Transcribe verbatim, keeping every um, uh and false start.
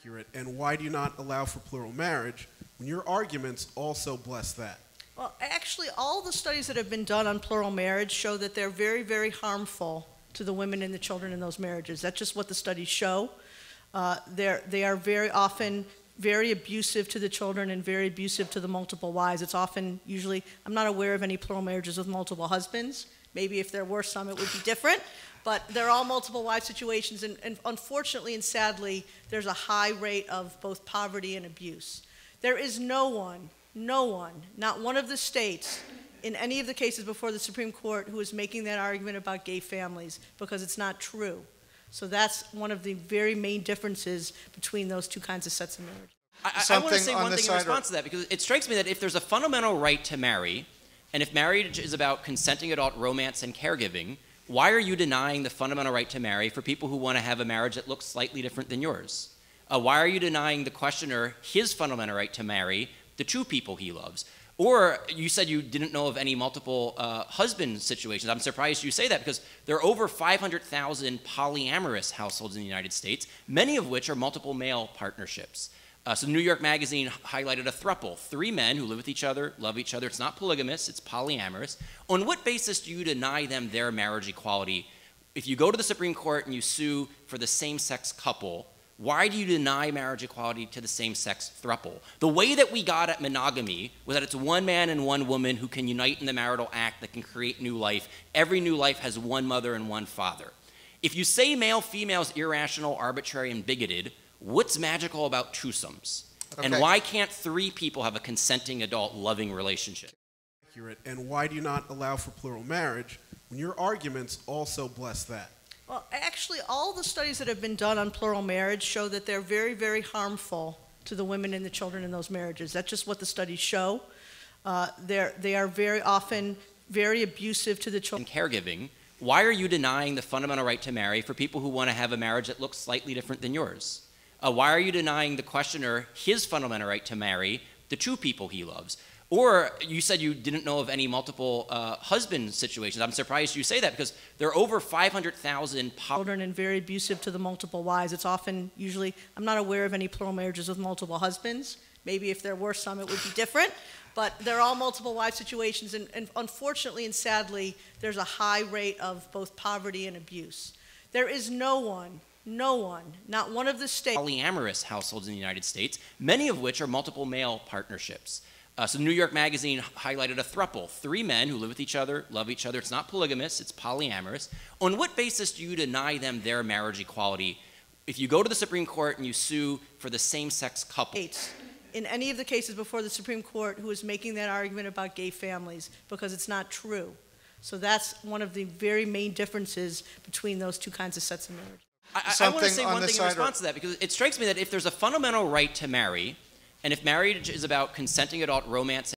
accurate, and why do you not allow for plural marriage when your arguments also bless that? Well, actually, all the studies that have been done on plural marriage show that they're very, very harmful to the women and the children in those marriages. That's just what the studies show. Uh, they're, they are very often very abusive to the children and very abusive to the multiple wives. It's often usually, I'm not aware of any plural marriages with multiple husbands. Maybe if there were some, it would be different. But they're all multiple wife situations. And, and unfortunately and sadly, there's a high rate of both poverty and abuse. There is no one No one, not one of the states, in any of the cases before the Supreme Court who is making that argument about gay families, because it's not true. So that's one of the very main differences between those two kinds of sets of marriage. I, I want to say on one thing in response to that, because it strikes me that if there's a fundamental right to marry, and if marriage is about consenting adult romance and caregiving, why are you denying the fundamental right to marry for people who want to have a marriage that looks slightly different than yours? Uh, why are you denying the questioner his fundamental right to marry the two people he loves? Or you said you didn't know of any multiple uh, husband situations. I'm surprised you say that, because there are over five hundred thousand polyamorous households in the United States, many of which are multiple male partnerships. Uh, so New York Magazine highlighted a throuple, three men who live with each other, love each other. It's not polygamous, it's polyamorous. On what basis do you deny them their marriage equality? If you go to the Supreme Court and you sue for the same-sex couple, why do you deny marriage equality to the same-sex throuple? The way that we got at monogamy was that it's one man and one woman who can unite in the marital act that can create new life. Every new life has one mother and one father. If you say male-female is irrational, arbitrary, and bigoted, what's magical about twosomes? Okay. And why can't three people have a consenting, adult, loving relationship? And why do you not allow for plural marriage when your arguments also bless that? Well, actually, all the studies that have been done on plural marriage show that they're very, very harmful to the women and the children in those marriages. That's just what the studies show. Uh, they're, they are very often very abusive to the children. Caregiving. Why are you denying the fundamental right to marry for people who want to have a marriage that looks slightly different than yours? Uh, why are you denying the questioner his fundamental right to marry the two people he loves? Or you said you didn't know of any multiple uh, husband situations. I'm surprised you say that, because there are over five hundred thousand children and very abusive to the multiple wives. It's often usually, I'm not aware of any plural marriages with multiple husbands. Maybe if there were some, it would be different. But they're all multiple wife situations. And, and unfortunately and sadly, there's a high rate of both poverty and abuse. There is no one, no one, not one of the states. Polyamorous households in the United States, many of which are multiple male partnerships. Uh, so New York Magazine highlighted a throuple, three men who live with each other, love each other. It's not polygamous, it's polyamorous. On what basis do you deny them their marriage equality? If you go to the Supreme Court and you sue for the same-sex couple. In any of the cases before the Supreme Court who is making that argument about gay families, because it's not true. So that's one of the very main differences between those two kinds of sets of marriage. I, I, I want to say on one thing in response to that, because it strikes me that if there's a fundamental right to marry, and if marriage is about consenting adult romance